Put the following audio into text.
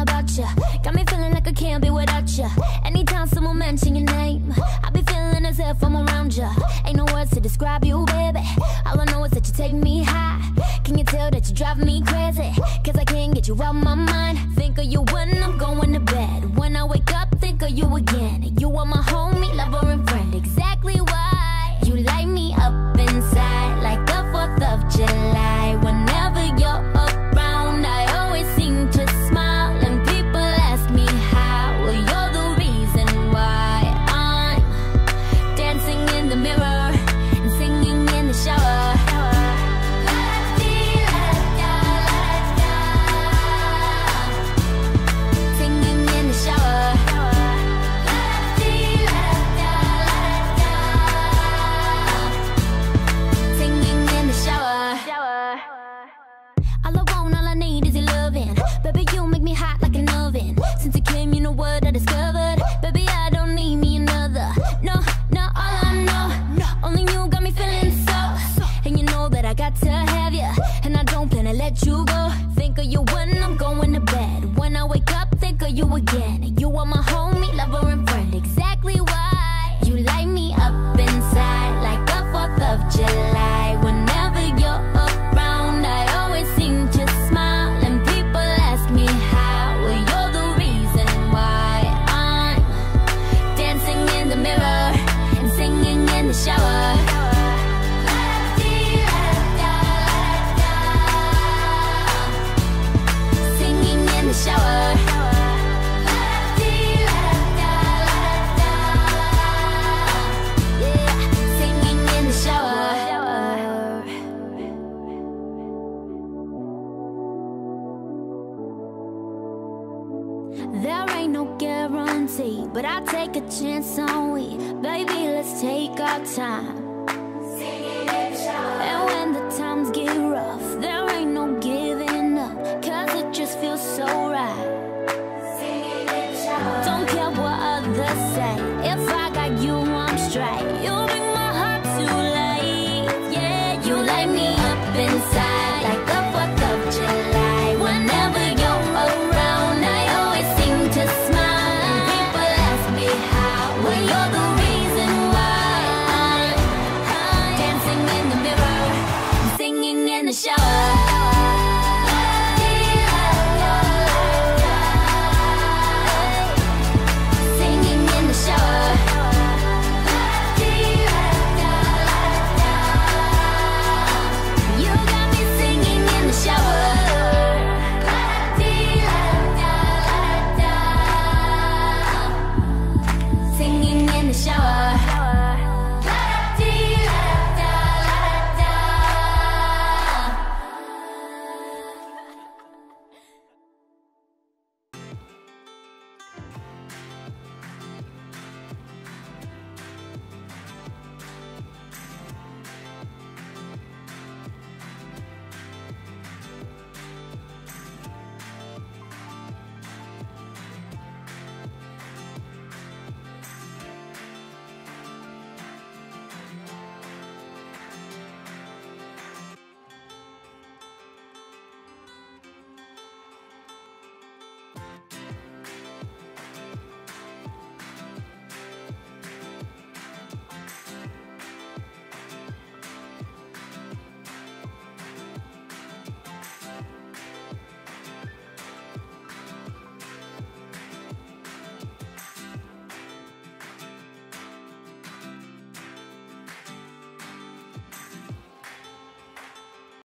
about you. Got me feeling like I can't be without you. Anytime someone mention your name, I be feeling as if I'm around you. Ain't no words to describe you, baby. All I know is that you take me high. Can you tell that you drive me crazy? Cause I can't get you out my mind. Think of you when I'm going to bed. When I wake up, think of you again. You are my homie, lover, and friend. Exactly why you light me up inside like the 4th of July. Whenever you're around, I always seem to smile. And people ask me how. Well, you're the reason why I'm dancing in the mirror and singing in the shower. Baby, you make me hot like an oven. Since you came, you know what I discovered. Baby, I don't need me another. No, not all I know. Only you got me feeling so. And you know that I got to have you. And I don't plan to let you go. Think of you when I'm going to bed. When I wake up, think of you again. You are my homie, lover, and friend. Exactly why you light me up inside like the 4th of July. Whenever you're around, I always seem to smile. There ain't no guarantee, but I'll take a chance on we. Baby, let's take our time.